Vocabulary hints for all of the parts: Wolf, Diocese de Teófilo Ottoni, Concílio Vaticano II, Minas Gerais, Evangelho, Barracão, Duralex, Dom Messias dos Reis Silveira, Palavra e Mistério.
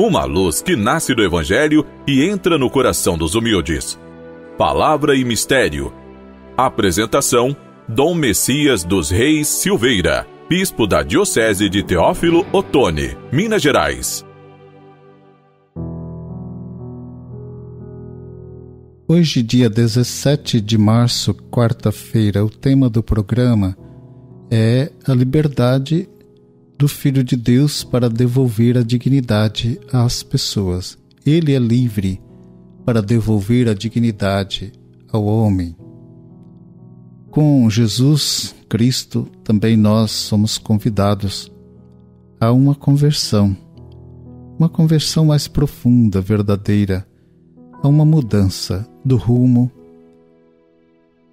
Uma luz que nasce do Evangelho e entra no coração dos humildes. Palavra e Mistério. Apresentação: Dom Messias dos Reis Silveira, bispo da Diocese de Teófilo Ottoni, Minas Gerais. Hoje, dia 17 de março, quarta-feira, o tema do programa é a liberdade do Filho de Deus para devolver a dignidade às pessoas. Ele é livre para devolver a dignidade ao homem. Com Jesus Cristo, também nós somos convidados a uma conversão mais profunda, verdadeira, a uma mudança do rumo,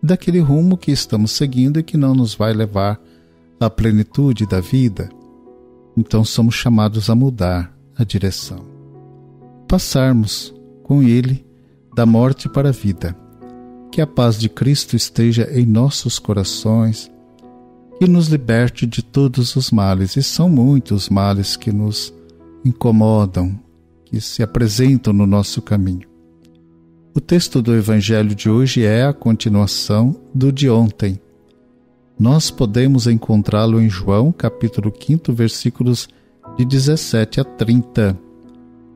daquele rumo que estamos seguindo e que não nos vai levar à plenitude da vida. Então somos chamados a mudar a direção. Passarmos com Ele da morte para a vida. Que a paz de Cristo esteja em nossos corações e nos liberte de todos os males. E são muitos os males que nos incomodam, que se apresentam no nosso caminho. O texto do Evangelho de hoje é a continuação do de ontem. Nós podemos encontrá-lo em João, capítulo 5, versículos de 17 a 30,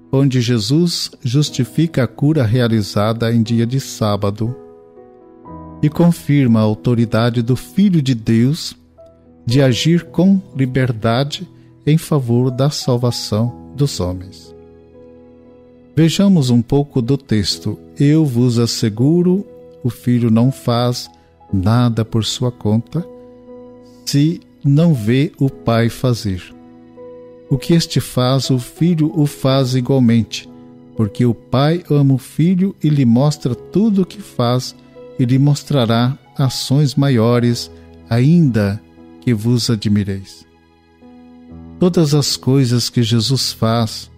onde Jesus justifica a cura realizada em dia de sábado e confirma a autoridade do Filho de Deus de agir com liberdade em favor da salvação dos homens. Vejamos um pouco do texto. Eu vos asseguro, o Filho não faz nada por sua conta, se não vê o Pai fazer. O que este faz, o Filho o faz igualmente, porque o Pai ama o Filho e lhe mostra tudo o que faz, e lhe mostrará ações maiores, ainda que vos admireis. Todas as coisas que Jesus faz,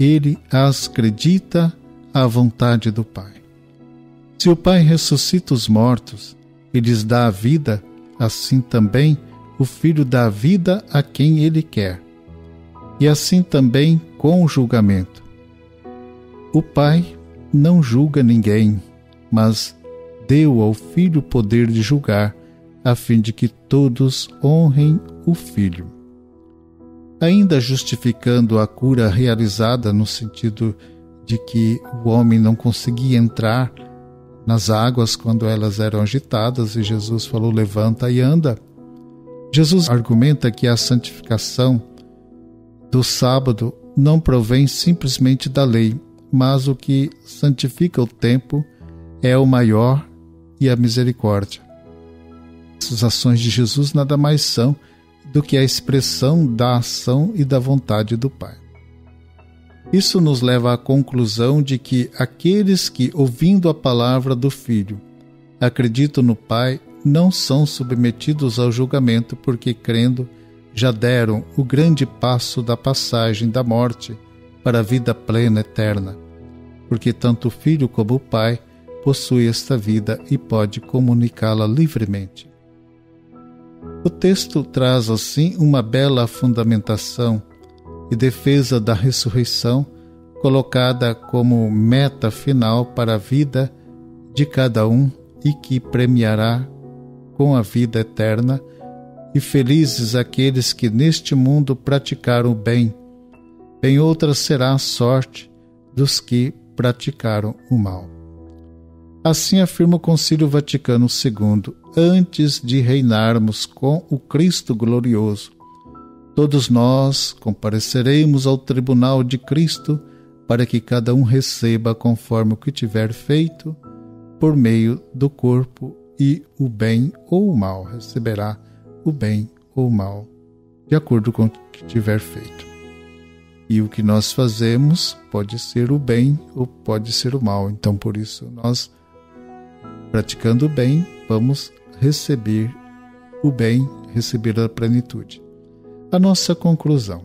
Ele as acredita à vontade do Pai. Se o Pai ressuscita os mortos, e lhes dá a vida, assim também o Filho dá a vida a quem Ele quer, e assim também com o julgamento. O Pai não julga ninguém, mas deu ao Filho o poder de julgar, a fim de que todos honrem o Filho. Ainda justificando a cura realizada no sentido de que o homem não conseguia entrar nas águas quando elas eram agitadas e Jesus falou, levanta e anda. Jesus argumenta que a santificação do sábado não provém simplesmente da lei, mas o que santifica o tempo é o maior e a misericórdia. Essas ações de Jesus nada mais são do que a expressão da ação e da vontade do Pai. Isso nos leva à conclusão de que aqueles que, ouvindo a palavra do Filho, acreditam no Pai, não são submetidos ao julgamento, porque, crendo, já deram o grande passo da passagem da morte para a vida plena eterna. Porque tanto o Filho como o Pai possuem esta vida e pode comunicá-la livremente. O texto traz, assim, uma bela fundamentação e defesa da ressurreição, colocada como meta final para a vida de cada um e que premiará com a vida eterna, e felizes aqueles que neste mundo praticaram o bem, bem outra será a sorte dos que praticaram o mal. Assim afirma o Concílio Vaticano II, antes de reinarmos com o Cristo glorioso, todos nós compareceremos ao tribunal de Cristo para que cada um receba conforme o que tiver feito por meio do corpo e o bem ou o mal. Receberá o bem ou o mal, de acordo com o que tiver feito. E o que nós fazemos pode ser o bem ou pode ser o mal. Então, por isso, nós, praticando o bem, vamos receber o bem, receber a plenitude. A nossa conclusão.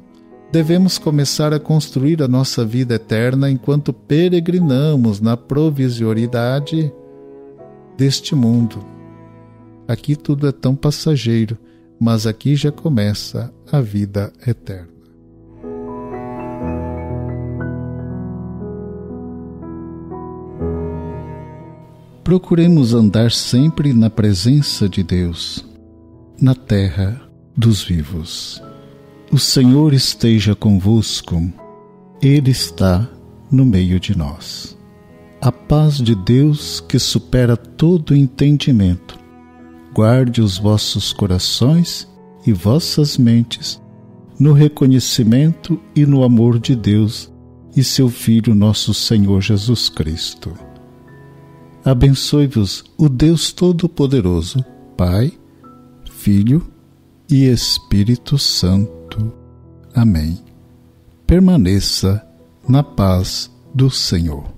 Devemos começar a construir a nossa vida eterna enquanto peregrinamos na provisoriedade deste mundo. Aqui tudo é tão passageiro, mas aqui já começa a vida eterna. procuremos andar sempre na presença de Deus, na terra dos vivos. O Senhor esteja convosco, Ele está no meio de nós. A paz de Deus, que supera todo entendimento, guarde os vossos corações e vossas mentes no reconhecimento e no amor de Deus e seu Filho, nosso Senhor Jesus Cristo. Abençoe-vos o Deus Todo-Poderoso, Pai, Filho e Espírito Santo. Amém. Permaneça na paz do Senhor.